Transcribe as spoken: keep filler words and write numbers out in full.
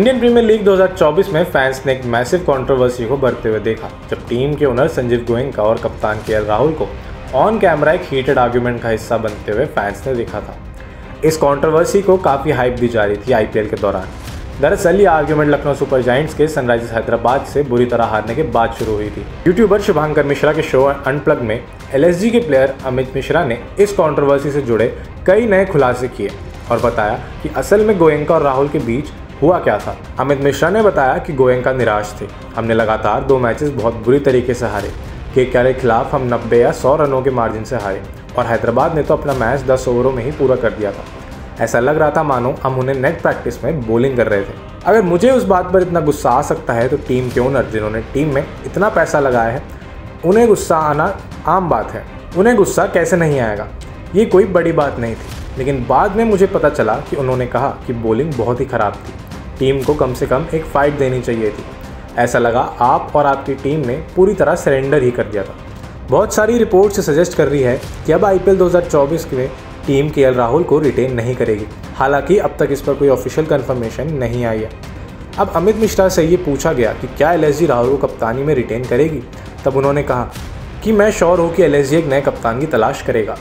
Indian premiere league दो हज़ार चौबीस में फैंस ने एक मैसिव कंट्रोवर्सी को बढ़ते हुए देखा जब टीम के ओनर संजीव गोयनका और कप्तान के एल राहुल को ऑन कैमरा एक हीटेड आर्ग्यूमेंट का हिस्सा बनते हुए फैंस ने देखा था। इस कंट्रोवर्सी को काफ़ी हाइप दी जा रही थी आईपीएल के दौरान। दरअसल ये आर्ग्यूमेंट लखनऊ सुपर जाइंट्स के सनराइजर्स हैदराबाद से बुरी तरह हारने के बाद शुरू हुई थी। यूट्यूबर शुभांकर मिश्रा के शो अनप्लग में एलएसजी के प्लेयर अमित मिश्रा ने इस कंट्रोवर्सी से जुड़े कई नए खुलासे किए और बताया कि असल में गोयनका और राहुल के बीच हुआ क्या था। अमित मिश्रा ने बताया कि गोयनका निराश थे। हमने लगातार दो मैचेस बहुत बुरी तरीके से हारे। के के खिलाफ हम नब्बे या सौ रनों के मार्जिन से हारे और हैदराबाद ने तो अपना मैच दस ओवरों में ही पूरा कर दिया था। ऐसा लग रहा था मानो हम उन्हें नेट प्रैक्टिस में बॉलिंग कर रहे थे। अगर मुझे उस बात पर इतना गुस्सा आ सकता है तो टीम के ओनर जिन्होंने टीम में इतना पैसा लगाया है उन्हें गुस्सा आना आम बात है। उन्हें गुस्सा कैसे नहीं आएगा, ये कोई बड़ी बात नहीं थी। लेकिन बाद में मुझे पता चला कि उन्होंने कहा कि बॉलिंग बहुत ही ख़राब थी, टीम को कम से कम एक फ़ाइट देनी चाहिए थी। ऐसा लगा आप और आपकी टीम ने पूरी तरह सरेंडर ही कर दिया था। बहुत सारी रिपोर्ट से सजेस्ट कर रही है कि अब आईपीएल दो हज़ार चौबीस में टीम के एल राहुल को रिटेन नहीं करेगी। हालांकि अब तक इस पर कोई ऑफिशियल कन्फर्मेशन नहीं आई है। अब अमित मिश्रा से ये पूछा गया कि क्या एलएसजी राहुल को कप्तानी में रिटेन करेगी, तब उन्होंने कहा कि मैं श्योर हूँ कि एलएसजी एक नए कप्तान की तलाश करेगा।